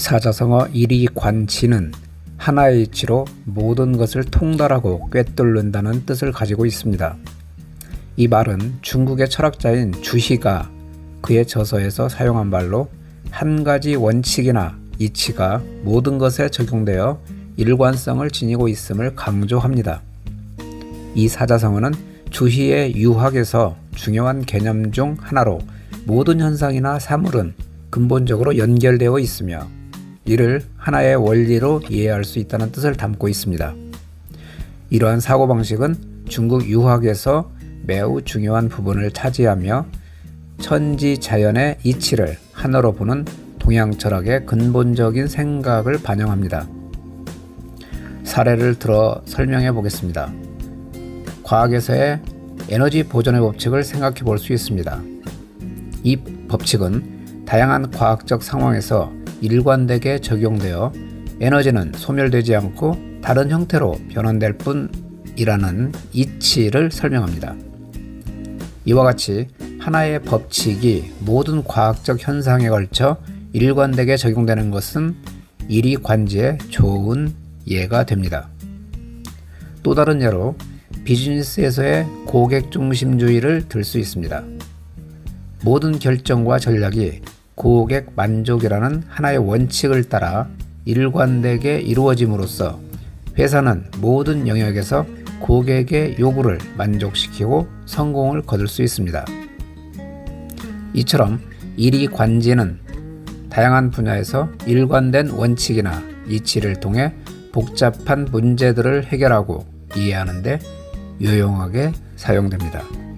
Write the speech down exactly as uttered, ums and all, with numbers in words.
사자성어 일이관치는 하나의 이치로 모든 것을 통달하고 꿰뚫는다는 뜻을 가지고 있습니다. 이 말은 중국의 철학자인 주희가 그의 저서에서 사용한 말로, 한 가지 원칙이나 이치가 모든 것에 적용되어 일관성을 지니고 있음을 강조합니다. 이 사자성어는 주희의 유학에서 중요한 개념 중 하나로, 모든 현상이나 사물은 근본적으로 연결되어 있으며 이를 하나의 원리로 이해할 수 있다는 뜻을 담고 있습니다. 이러한 사고방식은 중국 유학에서 매우 중요한 부분을 차지하며 천지 자연의 이치를 하나로 보는 동양 철학의 근본적인 생각을 반영합니다. 사례를 들어 설명해 보겠습니다. 과학에서의 에너지 보존의 법칙을 생각해 볼 수 있습니다. 이 법칙은 다양한 과학적 상황에서 일관되게 적용되어 에너지는 소멸되지 않고 다른 형태로 변환될 뿐이라는 이치를 설명합니다. 이와 같이 하나의 법칙이 모든 과학적 현상에 걸쳐 일관되게 적용되는 것은 일이관지의 좋은 예가 됩니다. 또 다른 예로 비즈니스에서의 고객 중심주의를 들 수 있습니다. 모든 결정과 전략이 고객 만족이라는 하나의 원칙을 따라 일관되게 이루어짐으로써 회사는 모든 영역에서 고객의 요구를 만족시키고 성공을 거둘 수 있습니다. 이처럼 일이관지는 다양한 분야에서 일관된 원칙이나 이치를 통해 복잡한 문제들을 해결하고 이해하는 데 유용하게 사용됩니다.